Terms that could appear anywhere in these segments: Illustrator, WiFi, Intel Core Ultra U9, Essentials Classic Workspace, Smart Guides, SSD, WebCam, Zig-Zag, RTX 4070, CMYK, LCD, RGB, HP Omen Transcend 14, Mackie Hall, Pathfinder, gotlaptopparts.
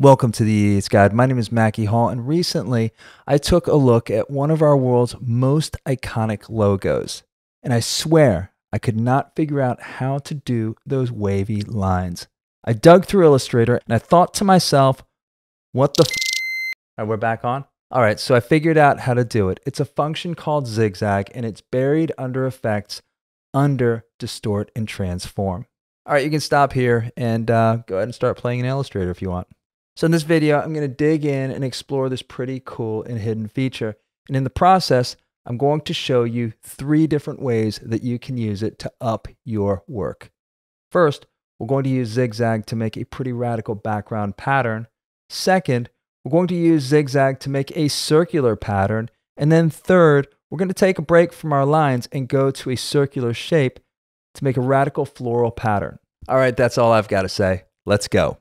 Welcome to the Idiot's Guide. My name is Mackie Hall, and recently I took a look at one of our world's most iconic logos, and I swear I could not figure out how to do those wavy lines. I dug through Illustrator, and I thought to myself, what the f***? All right, we're back on? All right, so I figured out how to do it. It's a function called Zig-Zag, and it's buried under Effects, under Distort and Transform. All right, you can stop here and go ahead and start playing in Illustrator if you want. So in this video, I'm going to dig in and explore this pretty cool and hidden feature. And in the process, I'm going to show you three different ways that you can use it to up your work. First, we're going to use Zig-Zag to make a pretty radical background pattern. Second, we're going to use Zig-Zag to make a circular pattern. And then third, we're going to take a break from our lines and go to a circular shape to make a radical floral pattern. All right, that's all I've got to say. Let's go.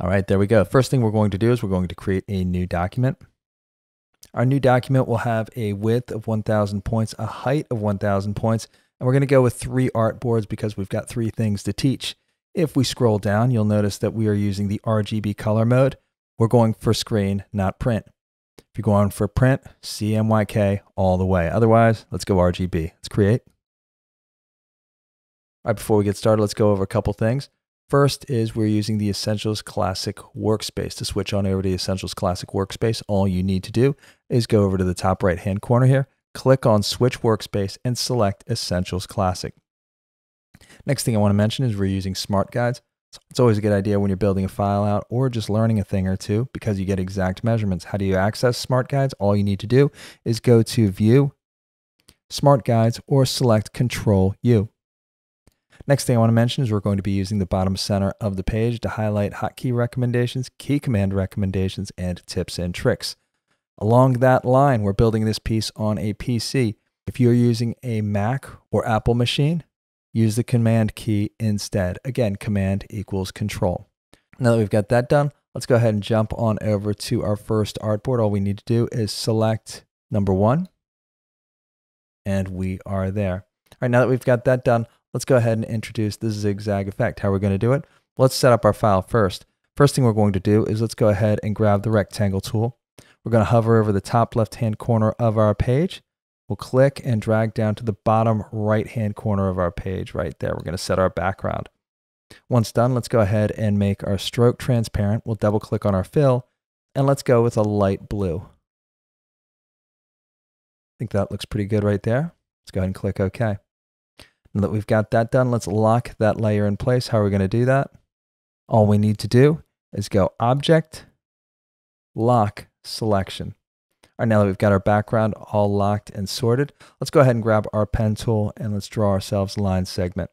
All right, there we go. First thing we're going to do is we're going to create a new document. Our new document will have a width of 1,000 points, a height of 1,000 points, and we're going to go with three artboards because we've got three things to teach. If we scroll down, you'll notice that we are using the RGB color mode. We're going for screen, not print. If you go on for print, CMYK all the way. Otherwise, let's go RGB. Let's create. All right, before we get started, let's go over a couple things. First is we're using the Essentials Classic Workspace. To switch on over to the Essentials Classic Workspace, all you need to do is go over to the top right-hand corner here, click on Switch Workspace, and select Essentials Classic. Next thing I want to mention is we're using Smart Guides. It's always a good idea when you're building a file out or just learning a thing or two because you get exact measurements. How do you access Smart Guides? All you need to do is go to View, Smart Guides, or select Control-U. Next thing I want to mention is we're going to be using the bottom center of the page to highlight hotkey recommendations, key command recommendations, and tips and tricks. Along that line, we're building this piece on a PC. If you're using a Mac or Apple machine, use the command key instead. Again, command equals control. Now that we've got that done, let's go ahead and jump on over to our first artboard. All we need to do is select number one, and we are there. All right, now that we've got that done, let's go ahead and introduce the zigzag effect. How are we going to do it? Let's set up our file first. First thing we're going to do is let's go ahead and grab the rectangle tool. We're going to hover over the top left-hand corner of our page. We'll click and drag down to the bottom right-hand corner of our page right there. We're going to set our background. Once done, let's go ahead and make our stroke transparent. We'll double-click on our fill, and let's go with a light blue. I think that looks pretty good right there. Let's go ahead and click OK. Now that we've got that done, let's lock that layer in place. How are we going to do that? All we need to do is go Object, Lock Selection. All right, now that we've got our background all locked and sorted, let's go ahead and grab our pen tool and let's draw ourselves a line segment.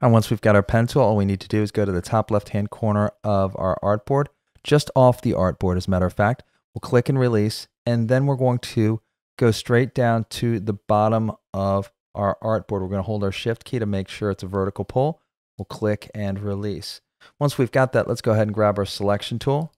And once we've got our pen tool, all we need to do is go to the top left-hand corner of our artboard, just off the artboard as a matter of fact. We'll click and release, and then we're going to go straight down to the bottom of our artboard. We're going to hold our shift key to make sure it's a vertical pull. We'll click and release. Once we've got that, let's go ahead and grab our selection tool,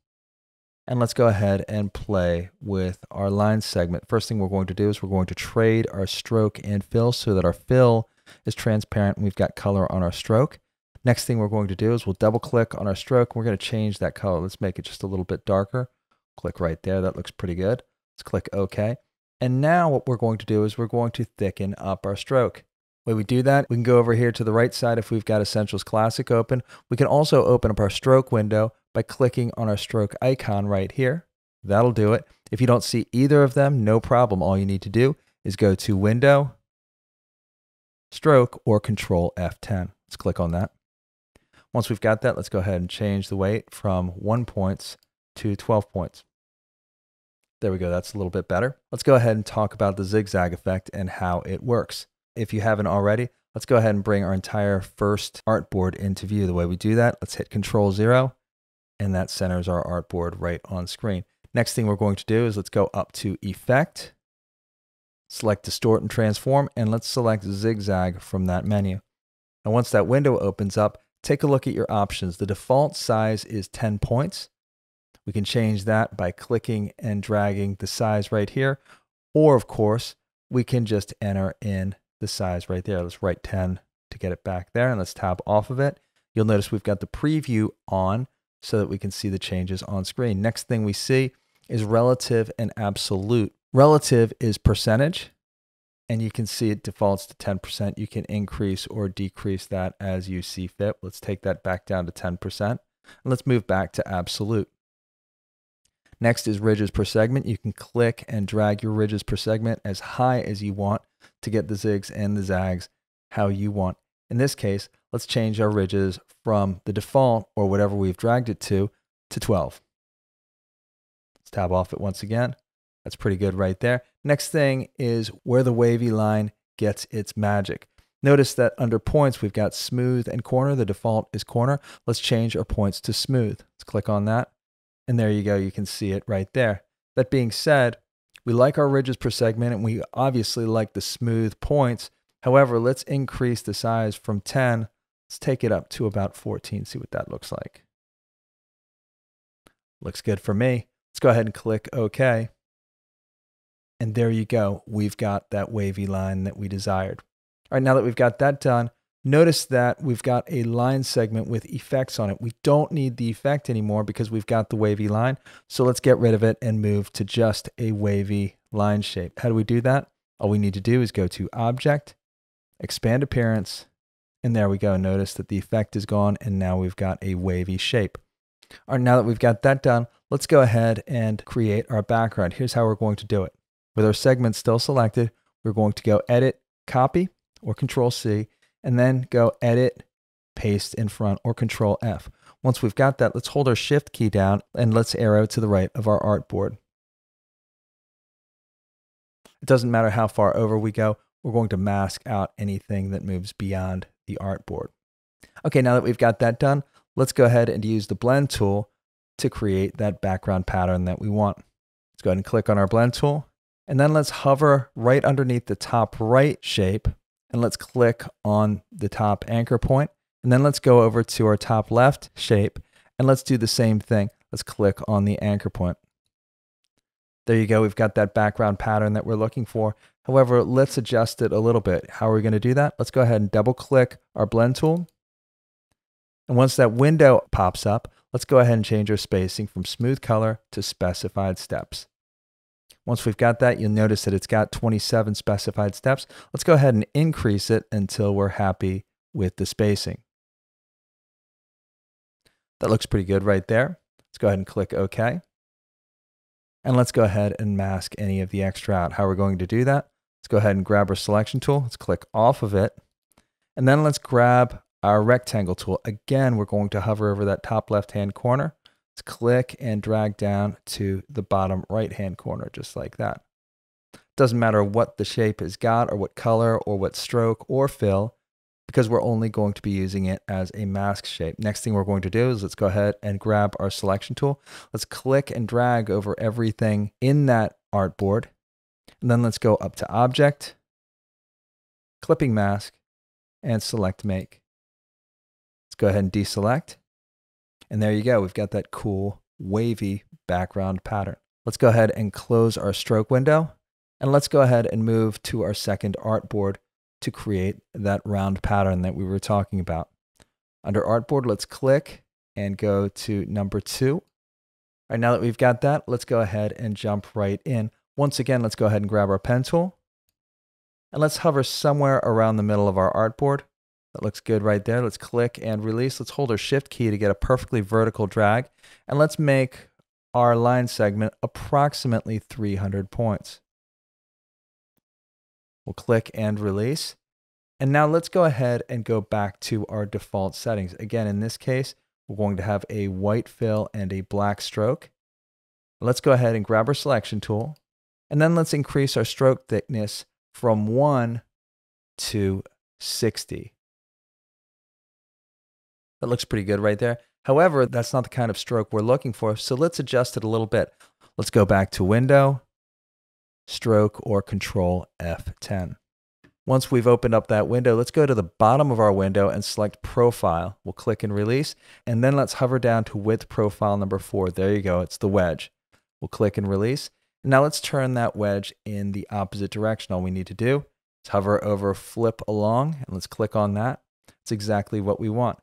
and let's go ahead and play with our line segment. First thing we're going to do is we're going to trade our stroke and fill so that our fill is transparent and we've got color on our stroke. Next thing we're going to do is we'll double click on our stroke, and we're going to change that color. Let's make it just a little bit darker. Click right there. That looks pretty good. Let's click OK. And now what we're going to do is we're going to thicken up our stroke. When we do that, we can go over here to the right side if we've got Essentials Classic open. We can also open up our stroke window by clicking on our stroke icon right here. That'll do it. If you don't see either of them, no problem. All you need to do is go to Window, Stroke, or Control F10. Let's click on that. Once we've got that, let's go ahead and change the weight from 1 point to 12 points. There we go, that's a little bit better. Let's go ahead and talk about the zigzag effect and how it works. If you haven't already, let's go ahead and bring our entire first artboard into view. The way we do that, let's hit Control-0, and that centers our artboard right on screen. Next thing we're going to do is let's go up to Effect, select Distort and Transform, and let's select Zigzag from that menu. And once that window opens up, take a look at your options. The default size is 10 points. We can change that by clicking and dragging the size right here. Or, of course, we can just enter in the size right there. Let's write 10 to get it back there, and let's tab off of it. You'll notice we've got the preview on, so that we can see the changes on screen. Next thing we see is relative and absolute. Relative is percentage, and you can see it defaults to 10%. You can increase or decrease that as you see fit. Let's take that back down to 10%, and let's move back to absolute. Next is ridges per segment. You can click and drag your ridges per segment as high as you want to get the zigs and the zags how you want. In this case, let's change our ridges from the default or whatever we've dragged it to 12. Let's tab off it once again. That's pretty good right there. Next thing is where the wavy line gets its magic. Notice that under points, we've got smooth and corner. The default is corner. Let's change our points to smooth. Let's click on that. And there you go, you can see it right there. That being said, we like our ridges per segment and we obviously like the smooth points. However, let's increase the size from 10. Let's take it up to about 14, see what that looks like. Looks good for me. Let's go ahead and click OK. And there you go, we've got that wavy line that we desired. All right, now that we've got that done, notice that we've got a line segment with effects on it. We don't need the effect anymore because we've got the wavy line. So let's get rid of it and move to just a wavy line shape. How do we do that? All we need to do is go to Object, Expand Appearance, and there we go. Notice that the effect is gone and now we've got a wavy shape. All right, now that we've got that done, let's go ahead and create our background. Here's how we're going to do it. With our segment still selected, we're going to go Edit, Copy, or Control C, and then go Edit, Paste in front, or Control F. Once we've got that, let's hold our Shift key down and let's arrow to the right of our artboard. It doesn't matter how far over we go, we're going to mask out anything that moves beyond the artboard. Okay, now that we've got that done, let's go ahead and use the blend tool to create that background pattern that we want. Let's go ahead and click on our blend tool, and then let's hover right underneath the top right shape, and let's click on the top anchor point, and then let's go over to our top left shape, and let's do the same thing. Let's click on the anchor point. There you go, we've got that background pattern that we're looking for. However, let's adjust it a little bit. How are we gonna do that? Let's go ahead and double click our blend tool. And once that window pops up, let's go ahead and change our spacing from smooth color to specified steps. Once we've got that, you'll notice that it's got 27 specified steps. Let's go ahead and increase it until we're happy with the spacing. That looks pretty good right there. Let's go ahead and click OK. And let's go ahead and mask any of the extra out. How we're going to do that? Let's go ahead and grab our selection tool. Let's click off of it. And then let's grab our rectangle tool. Again, we're going to hover over that top left-hand corner. Let's click and drag down to the bottom right-hand corner, just like that. Doesn't matter what the shape has got or what color or what stroke or fill, because we're only going to be using it as a mask shape. Next thing we're going to do is let's go ahead and grab our selection tool. Let's click and drag over everything in that artboard. And then let's go up to Object, Clipping Mask, and Select Make. Let's go ahead and deselect. And there you go, we've got that cool wavy background pattern. Let's go ahead and close our stroke window. And let's go ahead and move to our second artboard to create that round pattern that we were talking about. Under artboard, let's click and go to number 2. All right, now that we've got that, let's go ahead and jump right in. Once again, let's go ahead and grab our pen tool and let's hover somewhere around the middle of our artboard. That looks good right there. Let's click and release. Let's hold our Shift key to get a perfectly vertical drag, and let's make our line segment approximately 300 points. We'll click and release. And now let's go ahead and go back to our default settings. Again, in this case, we're going to have a white fill and a black stroke. Let's go ahead and grab our selection tool. And then let's increase our stroke thickness from 1 to 60. That looks pretty good right there. However, that's not the kind of stroke we're looking for, so let's adjust it a little bit. Let's go back to Window, Stroke, or Control F10. Once we've opened up that window, let's go to the bottom of our window and select Profile. We'll click and release, and then let's hover down to Width Profile number 4. There you go, it's the wedge. We'll click and release. Now let's turn that wedge in the opposite direction. All we need to do is hover over Flip Along, and let's click on that. It's exactly what we want.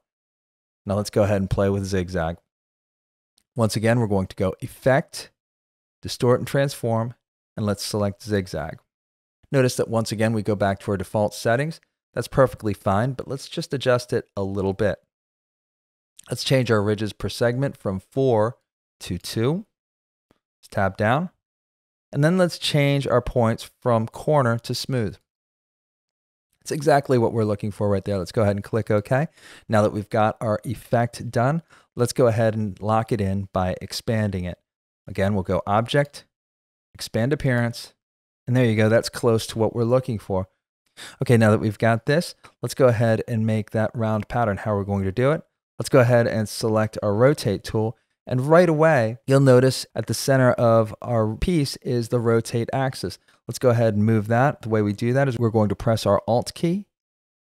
Now let's go ahead and play with zigzag. Once again, we're going to go Effect, Distort and Transform, and let's select Zig-Zag. Notice that once again, we go back to our default settings. That's perfectly fine, but let's just adjust it a little bit. Let's change our ridges per segment from 4 to 2. Let's tab down. And then let's change our points from corner to smooth. That's exactly what we're looking for right there. Let's go ahead and click OK. Now that we've got our effect done, let's go ahead and lock it in by expanding it. Again, we'll go Object, Expand Appearance, and there you go. That's close to what we're looking for. Okay, now that we've got this, let's go ahead and make that round pattern. How we're going to do it? Let's go ahead and select our Rotate tool. And right away, you'll notice at the center of our piece is the rotate axis. Let's go ahead and move that. The way we do that is we're going to press our Alt key.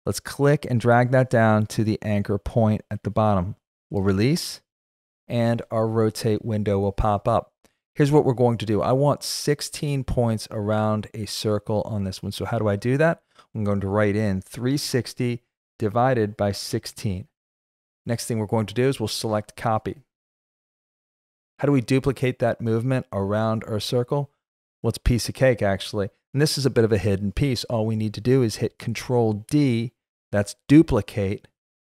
Let's click and drag that down to the anchor point at the bottom. We'll release, and our rotate window will pop up. Here's what we're going to do. I want 16 points around a circle on this one. So how do I do that? I'm going to write in 360 divided by 16. Next thing we're going to do is we'll select Copy. How do we duplicate that movement around our circle? Well, it's a piece of cake, actually. And this is a bit of a hidden piece. All we need to do is hit Control D, that's duplicate,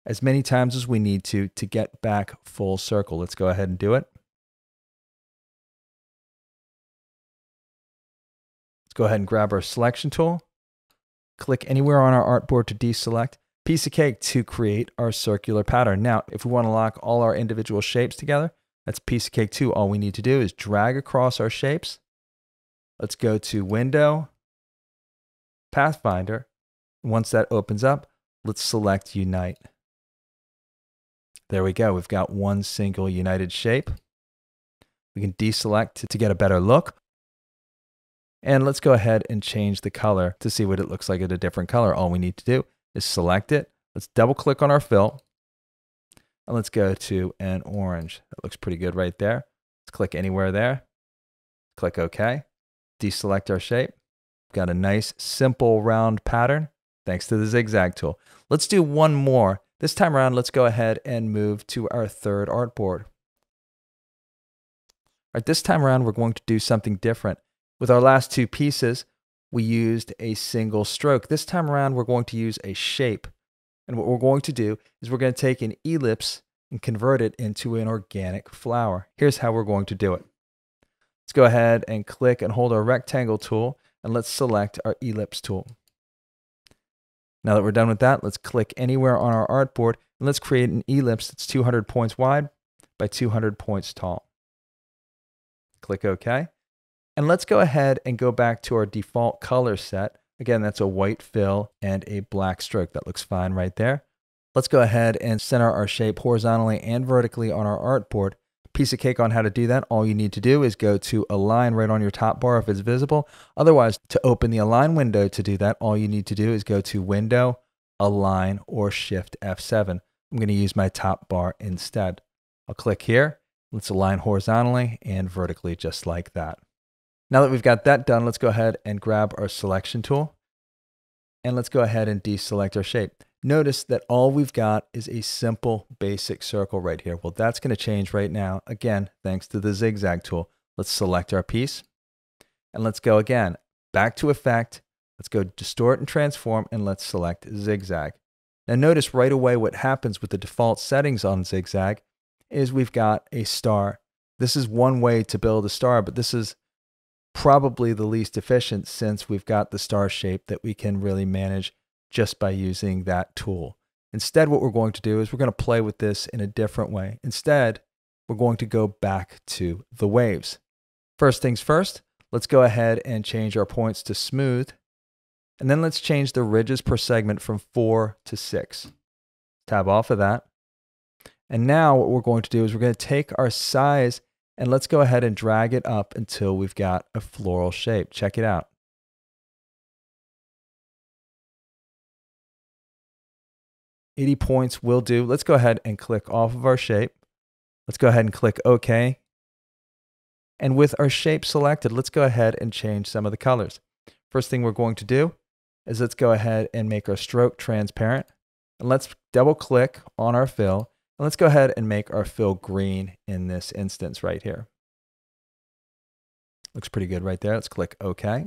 as many times as we need to get back full circle. Let's go ahead and do it. Let's go ahead and grab our selection tool. Click anywhere on our artboard to deselect. Piece of cake to create our circular pattern. Now, if we want to lock all our individual shapes together, that's piece of cake too. All we need to do is drag across our shapes. Let's go to Window, Pathfinder. Once that opens up, let's select Unite. There we go. We've got one single united shape. We can deselect to get a better look. And let's go ahead and change the color to see what it looks like at a different color. All we need to do is select it. Let's double click on our fill. And let's go to an orange. That looks pretty good right there. Let's click anywhere there. Click OK. Deselect our shape. Got a nice, simple, round pattern thanks to the zigzag tool. Let's do one more. This time around, let's go ahead and move to our third artboard. All right, this time around, we're going to do something different. With our last two pieces, we used a single stroke. This time around, we're going to use a shape. And what we're going to do is we're going to take an ellipse and convert it into an organic flower. Here's how we're going to do it. Let's go ahead and click and hold our rectangle tool, and let's select our ellipse tool. Now that we're done with that, let's click anywhere on our artboard, and let's create an ellipse that's 200 points wide by 200 points tall. Click OK. And let's go ahead and go back to our default color set. Again, that's a white fill and a black stroke. That looks fine right there. Let's go ahead and center our shape horizontally and vertically on our artboard. Piece of cake on how to do that. All you need to do is go to Align right on your top bar if it's visible. Otherwise, to open the Align window to do that, all you need to do is go to Window, Align, or Shift F7. I'm going to use my top bar instead. I'll click here. Let's align horizontally and vertically just like that. Now that we've got that done, let's go ahead and grab our selection tool. And let's go ahead and deselect our shape. Notice that all we've got is a simple basic circle right here. Well, that's going to change right now, again, thanks to the zigzag tool. Let's select our piece. And let's go again, back to Effect. Let's go Distort and Transform, and let's select Zigzag. Now notice right away what happens with the default settings on Zigzag is we've got a star. This is one way to build a star, but this is probably the least efficient since we've got the star shape that we can really manage just by using that tool. Instead, what we're going to do is we're going to play with this in a different way. Instead, we're going to go back to the waves. First things first, let's go ahead and change our points to smooth. And then let's change the ridges per segment from 4 to 6. Tab off of that. And now what we're going to do is we're going to take our size and let's go ahead and drag it up until we've got a floral shape. Check it out. Eighty points will do. Let's go ahead and click off of our shape. Let's go ahead and click OK. And with our shape selected, let's go ahead and change some of the colors. First thing we're going to do is let's go ahead and make our stroke transparent. And let's double click on our fill. And let's go ahead and make our fill green in this instance right here. Looks pretty good right there. Let's click OK.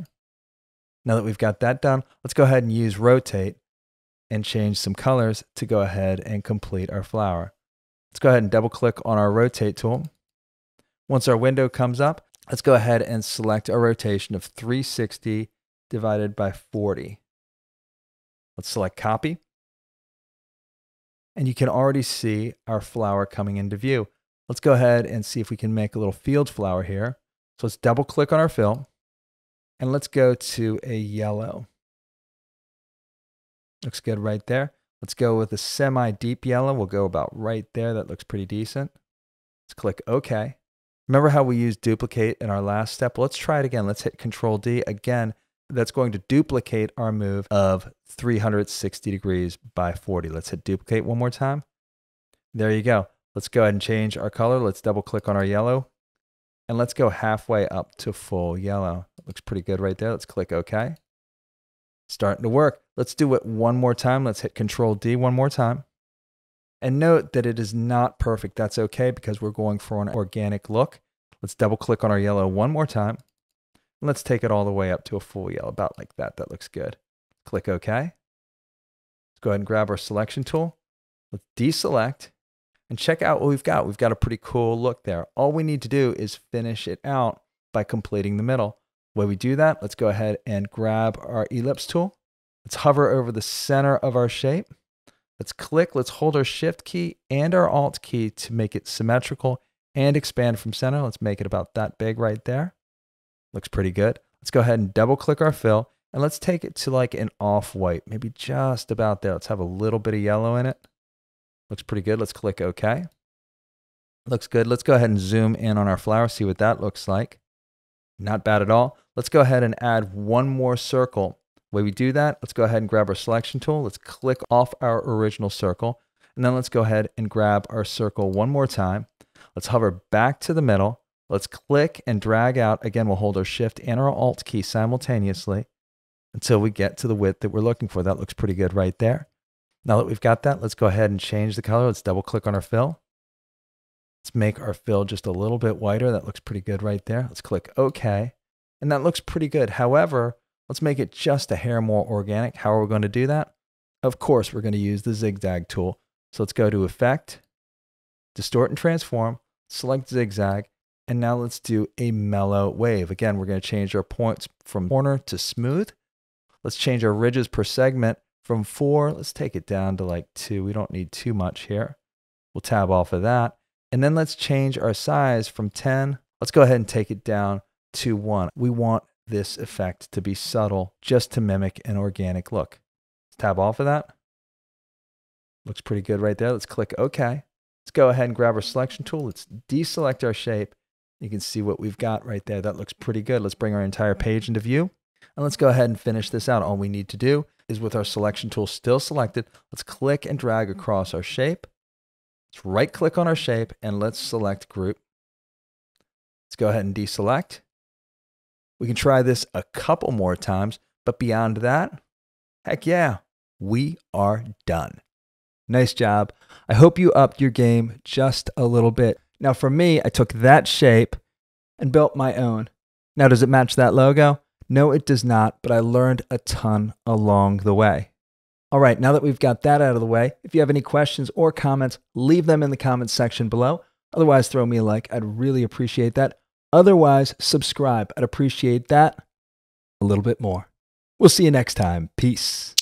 Now that we've got that done, let's go ahead and use rotate and change some colors to go ahead and complete our flower. Let's go ahead and double click on our rotate tool. Once our window comes up, let's go ahead and select a rotation of 360 divided by 40. Let's select copy. And you can already see our flower coming into view. Let's go ahead and see if we can make a little field flower here. So let's double click on our fill and let's go to a yellow. Looks good right there. Let's go with a semi-deep yellow. We'll go about right there. That looks pretty decent. Let's click OK. Remember how we used duplicate in our last step? Let's try it again. Let's hit Control D again. That's going to duplicate our move of 360 degrees by 40. Let's hit duplicate one more time. There you go. Let's go ahead and change our color. Let's double click on our yellow and let's go halfway up to full yellow. That looks pretty good right there. Let's click OK. Starting to work. Let's do it one more time. Let's hit Control D one more time. And note that it is not perfect. That's okay because we're going for an organic look. Let's double click on our yellow one more time. And let's take it all the way up to a full yellow, about like that. That looks good. Click OK. Let's go ahead and grab our selection tool. Let's deselect and check out what we've got. We've got a pretty cool look there. All we need to do is finish it out by completing the middle. The way we do that, let's go ahead and grab our ellipse tool. Let's hover over the center of our shape. Let's click, let's hold our shift key and our alt key to make it symmetrical and expand from center. Let's make it about that big right there. Looks pretty good. Let's go ahead and double click our fill and let's take it to like an off-white, maybe just about there. Let's have a little bit of yellow in it. Looks pretty good. Let's click OK. Looks good. Let's go ahead and zoom in on our flower, see what that looks like. Not bad at all. Let's go ahead and add one more circle. The way we do that, let's go ahead and grab our selection tool. Let's click off our original circle. And then let's go ahead and grab our circle one more time. Let's hover back to the middle. Let's click and drag out. Again, we'll hold our shift and our alt key simultaneously until we get to the width that we're looking for. That looks pretty good right there. Now that we've got that, let's go ahead and change the color. Let's double click on our fill. Let's make our fill just a little bit wider. That looks pretty good right there. Let's click OK. And that looks pretty good. However, let's make it just a hair more organic. How are we going to do that? Of course, we're going to use the zigzag tool. So let's go to Effect, Distort and Transform, select Zigzag, and now let's do a mellow wave. Again, we're going to change our points from corner to smooth. Let's change our ridges per segment from 4. Let's take it down to like 2. We don't need too much here. We'll tab off of that. And then let's change our size from 10. Let's go ahead and take it down to 1. We want this effect to be subtle just to mimic an organic look. Let's tab off of that. Looks pretty good right there. Let's click OK. Let's go ahead and grab our selection tool. Let's deselect our shape. You can see what we've got right there. That looks pretty good. Let's bring our entire page into view. And let's go ahead and finish this out. All we need to do is with our selection tool still selected, let's click and drag across our shape. Let's right click on our shape and let's select group. Let's go ahead and deselect. We can try this a couple more times, but beyond that, heck yeah, we are done. Nice job. I hope you upped your game just a little bit. Now for me, I took that shape and built my own. Now does it match that logo? No, it does not, but I learned a ton along the way. All right, now that we've got that out of the way, if you have any questions or comments, leave them in the comments section below. Otherwise, throw me a like. I'd really appreciate that. Otherwise, subscribe. I'd appreciate that a little bit more. We'll see you next time. Peace.